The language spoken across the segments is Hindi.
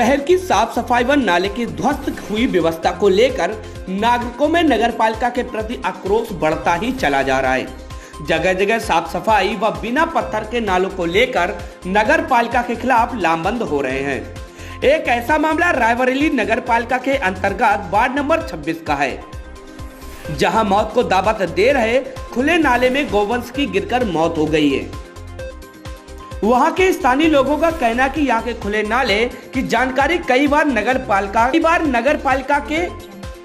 शहर की साफ सफाई व नाले की ध्वस्त हुई व्यवस्था को लेकर नागरिकों में नगरपालिका के प्रति आक्रोश बढ़ता ही चला जा रहा है। जगह जगह साफ सफाई व बिना पत्थर के नालों को लेकर नगर पालिका के खिलाफ लामबंद हो रहे हैं। एक ऐसा मामला रायबरेली नगर पालिका के अंतर्गत वार्ड नंबर 26 का है, जहां मौत को दावत दे रहे खुले नाले में गोवंश की गिरकर मौत हो गई है। वहां के स्थानीय लोगों का कहना कि यहां के खुले नाले की जानकारी कई बार नगर पालिका के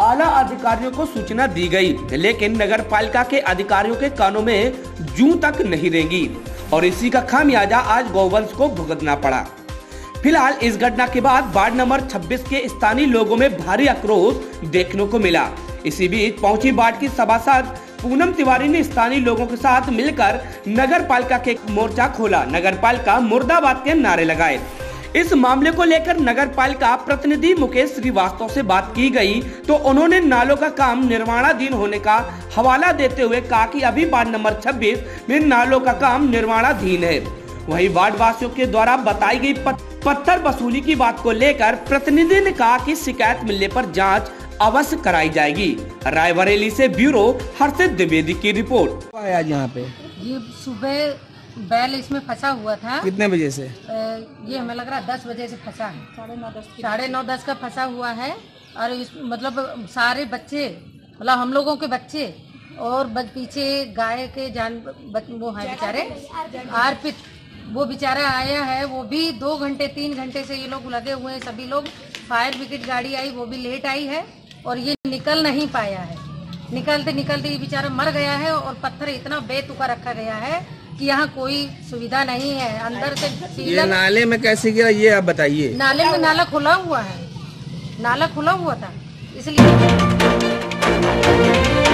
आला अधिकारियों को सूचना दी गई, लेकिन नगरपालिका के अधिकारियों के कानों में जूं तक नहीं रेंगी और इसी का खामियाजा आज गोवंश को भुगतना पड़ा। फिलहाल इस घटना के बाद वार्ड नंबर 26 के स्थानीय लोगों में भारी आक्रोश देखने को मिला। इसी बीच पहुंची वार्ड की सभासद पूनम तिवारी ने स्थानीय लोगों के साथ मिलकर नगरपालिका के मोर्चा खोला, नगरपालिका मुर्दाबाद के नारे लगाए। इस मामले को लेकर नगरपालिका प्रतिनिधि मुकेश श्रीवास्तव से बात की गई तो उन्होंने नालों का काम निर्माणाधीन होने का हवाला देते हुए कहा कि अभी वार्ड नंबर 26 में नालों का काम निर्माणाधीन है। वहीं वार्ड वासियों के द्वारा बताई गई पत्थर वसूली की बात को लेकर प्रतिनिधि ने कहा कि शिकायत मिलने पर जांच अवश्य कराई जाएगी। रायबरेली से ब्यूरो हर्षित द्विवेदी की रिपोर्ट। आज यहाँ पे ये सुबह बैल इसमें फंसा हुआ था। कितने बजे से? ये हमें लग रहा 10 बजे से फंसा है, 9:30 का फंसा हुआ है। और इस मतलब सारे बच्चे, मतलब हम लोगों के बच्चे और पीछे गाय के वो हैं बेचारे आरपित, वो बेचारा आया है, वो भी 2 घंटे 3 घंटे से ये लोग लगे हुए हैं। सभी लोग, फायर ब्रिगेड गाड़ी आई, वो भी लेट आई है और ये निकल नहीं पाया है। निकलते निकलते ये बेचारा मर गया है। और पत्थर इतना बेतुका रखा गया है कि यहाँ कोई सुविधा नहीं है। अंदर से ये नाले में कैसे गिरा ये आप बताइए। नाले में नाला खुला हुआ है, नाला खुला हुआ था इसलिए।